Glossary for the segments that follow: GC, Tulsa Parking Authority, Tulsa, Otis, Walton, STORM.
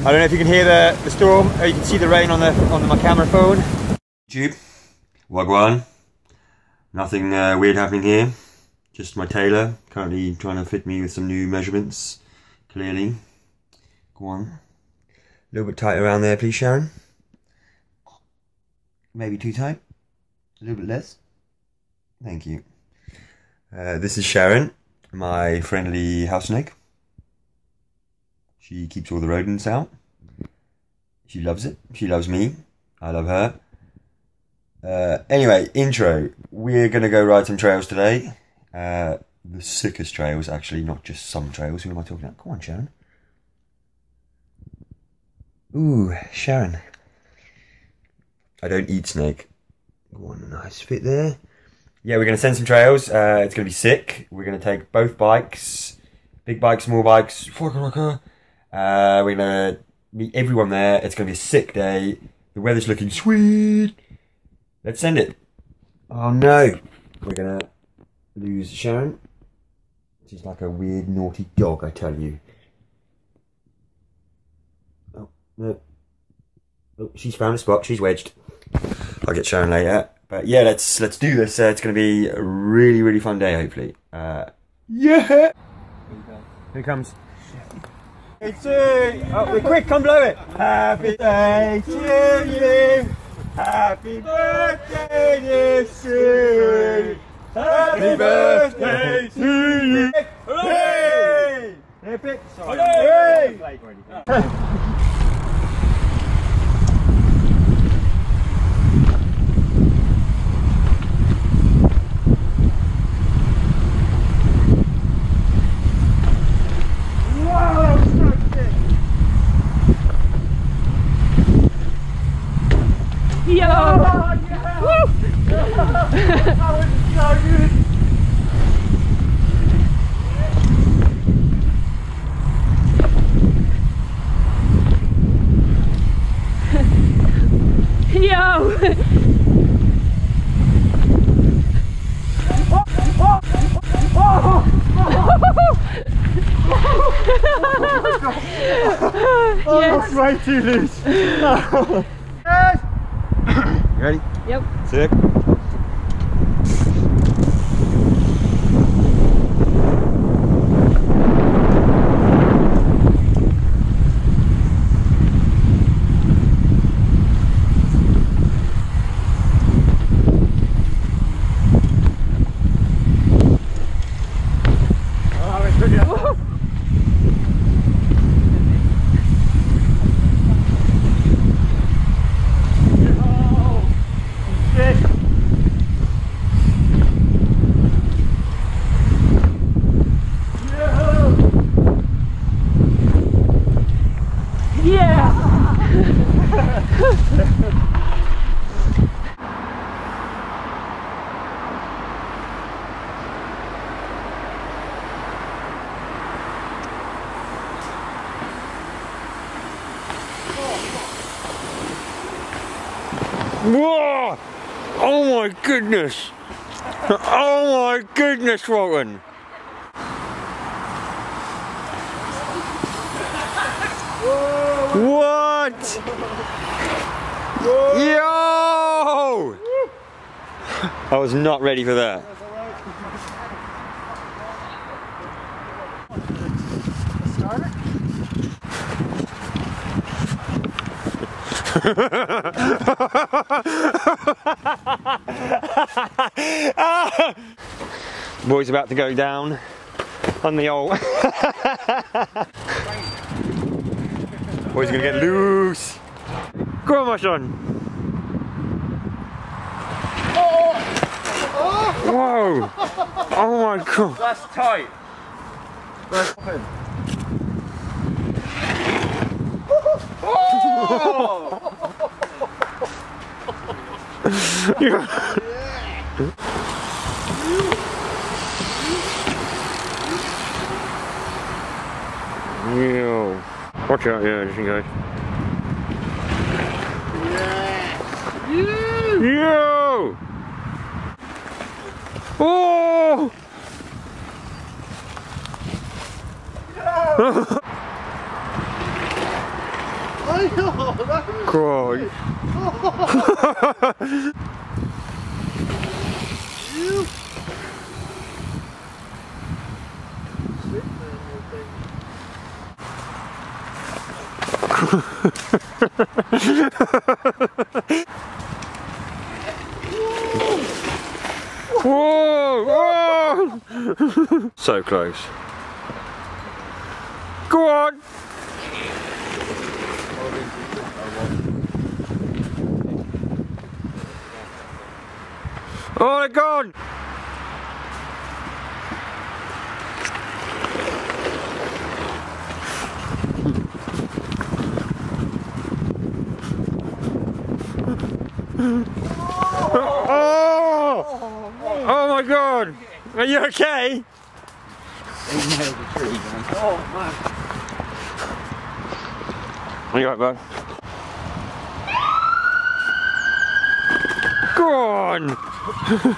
I don't know if you can hear the storm, or you can see the rain on my camera phone. YouTube, wagwan. Nothing weird happening here. Just my tailor, currently trying to fit me with some new measurements, clearly. Go on. A little bit tight around there, please, Sharon. Maybe too tight. A little bit less. Thank you. This is Sharon, my friendly house snake. She keeps all the rodents out. She loves it. She loves me. I love her. Anyway, intro. We're going to go ride some trails today. The sickest trails, actually, not just some trails. Who am I talking about? Come on, Sharon. Ooh, Sharon. I don't eat snake. Go on, a nice fit there. Yeah, we're going to send some trails. It's going to be sick. We're going to take both bikes. Big bikes, small bikes. We're going to meet everyone there. It's going to be a sick day. The weather's looking sweet. Let's send it. Oh no. We're going to lose Sharon. She's like a weird, naughty dog, I tell you. Oh, no. Oh, she's found a spot. She's wedged. I'll get Sharon later. But yeah, let's do this. It's going to be a really, really fun day, hopefully. Yeah! Here comes. Oh, quick, come blow it. Happy day to you. Happy birthday, dear Sue. Happy birthday to you. Hey! Hey! Hey! Hey! Oh, yes. That's way too loose. Oh. Yes. You ready? Yep. Sick. Whoa! Oh my goodness! Oh my goodness, Walton! What? Whoa. Yo! I was not ready for that. Boy's about to go down on the old. Boy's gonna get loose. Come on, my son. Whoa! Oh my god. That's tight. That's Yo. Watch out, yeah, just in case. Yo! Oh! No. I know, that was Krog. You whoa, whoa. So close. Go on. Oh, they're gone. Oh! Oh my God! Are you okay? They nailed the tree, man. Oh man! Are you alright, bud? Go on! Do you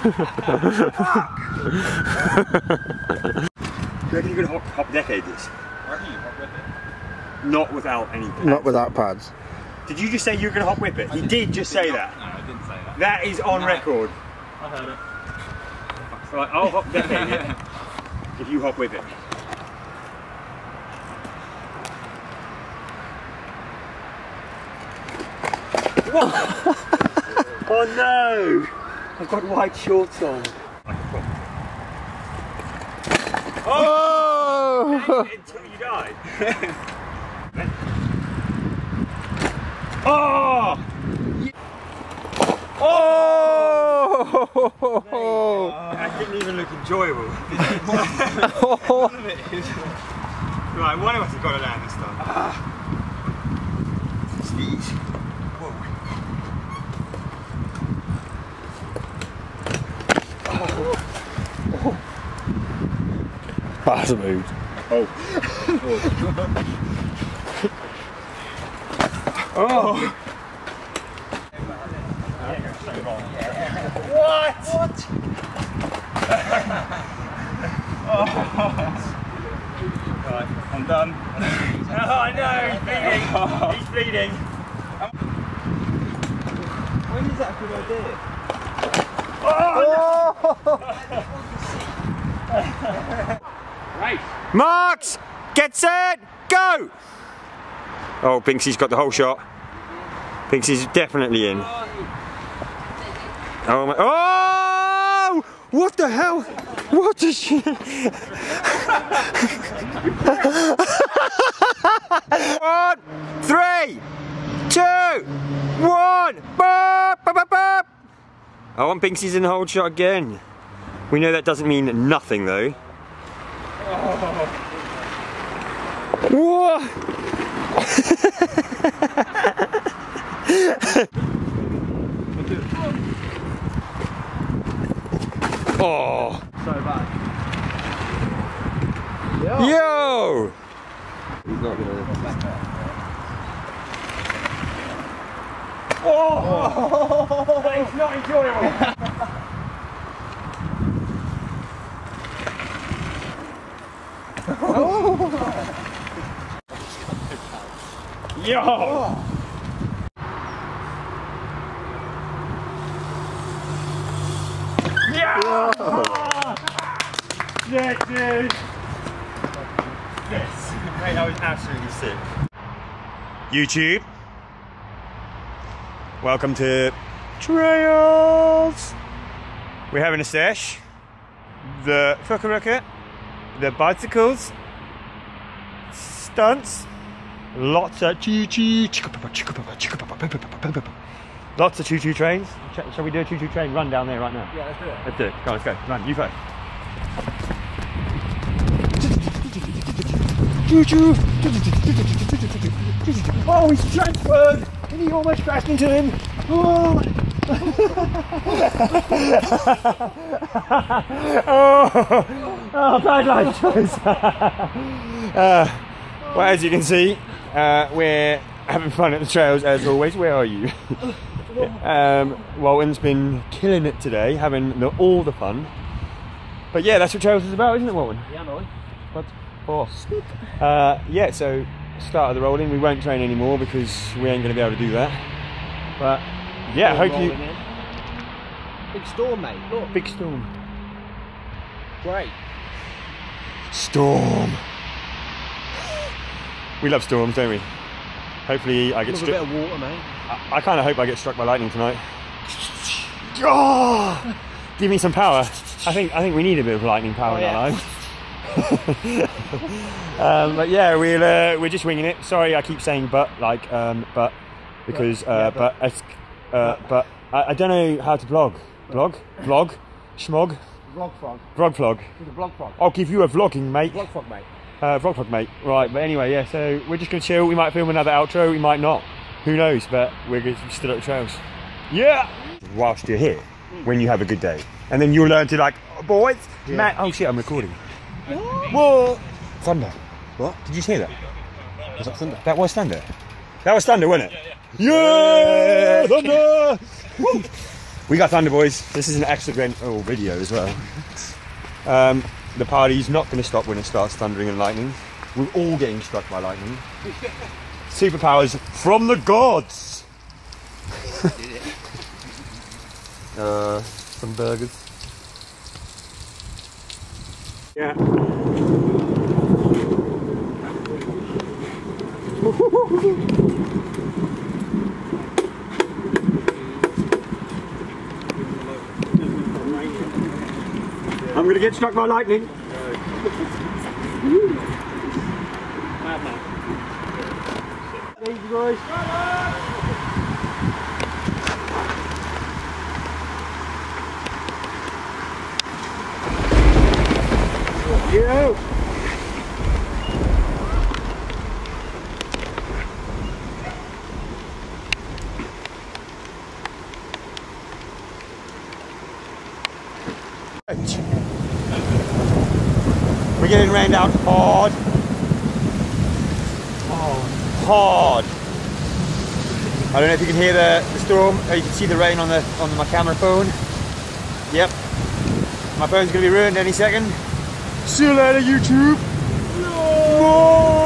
reckon you can hop decade this? I reckon you can hop with it. Not without any pads. Not without pads. Did you just say you were going to hop whip it? You did just say that. No, I didn't say that. That is on record. I heard it. Right, I'll hop that thing, yeah, if you hop whip it. What? Oh no! I've got white shorts on. Oh! Until you die. Oh! Oh! That didn't even look enjoyable. One of it is. Right, one of us has got to land this time. It's these. Oh. That hasn't moved. Oh. Oh! What? What? Oh. Right, I'm done. Oh no, he's bleeding. He's bleeding. When is that a good idea? Oh! No. Right. Marks! Get set! Go! Oh, Binksy's got the whole shot. Binksy's definitely in. Oh my! Oh! What the hell? What the shit? One, 3, 2, 1. Bop, bop, bop, bop. Oh, and Binksy's in the whole shot again. We know that doesn't mean nothing though. What? Oh! So bad. Yo! Yo! He's not gonna. Oh! That is not enjoyable! Oh! Yo! Oh. Yeah! Oh. Yeah, dude! Yes! Mate, that was absolutely sick. YouTube! Welcome to Trails! We're having a sesh. The Fukuruka, the bicycles, stunts. Lots of choo-choo trains. Shall we do a choo-choo train run down there right now? Yeah, let's do it. Let's do it. Go on, let's go. Run, you first. Choo-choo! Oh, he's transferred! And he almost crashed into him! Oh! Oh! Oh, bad life choice! Well, as you can see, we're having fun at the trails as always. Where are you? Walton's been killing it today, having all the fun. But yeah, that's what trails is about, isn't it, Walton? Yeah, I know. But, of course. Yeah, so start of the rolling. We won't train anymore because we ain't going to be able to do that. But yeah, hope you. Big storm, mate. Look. Big storm. Great. Storm. We love storms, don't we? Hopefully, I get struck. A bit of water, mate. I kind of hope I get struck by lightning tonight. Oh, give me some power. I think we need a bit of lightning power in our lives. But yeah, we're just winging it. Sorry, I keep saying but, like but I don't know how to blog. Blog, blog, schmog. Vlog frog. Vlog frog. Vlog frog. I'll give you a vlogging, mate. Vlog frog, mate. Vlog frog, mate. Right, but anyway, yeah. So we're just gonna chill. We might film another outro. We might not. Who knows? But we're still at the trails. Yeah. Whilst you're here, when you have a good day, and then you'll learn to like, oh, boys, yeah. Matt. Oh shit, I'm recording. Whoa! Thunder. What? Did you hear that? Was that thunder? That was thunder. That was thunder, wasn't it? Yeah! Thunder! Woo! We got thunder, boys. This is an accidental video as well. The party's not going to stop when it starts thundering and lightning. We're all getting struck by lightning. Superpowers from the gods! Some burgers. Yeah. I'm gonna get struck by lightning. Thank you guys. Yo! We're getting rained out hard. Oh, hard. I don't know if you can hear the storm, or you can see the rain on the my camera phone. Yep. My phone's gonna be ruined any second. See you later, YouTube! No! No!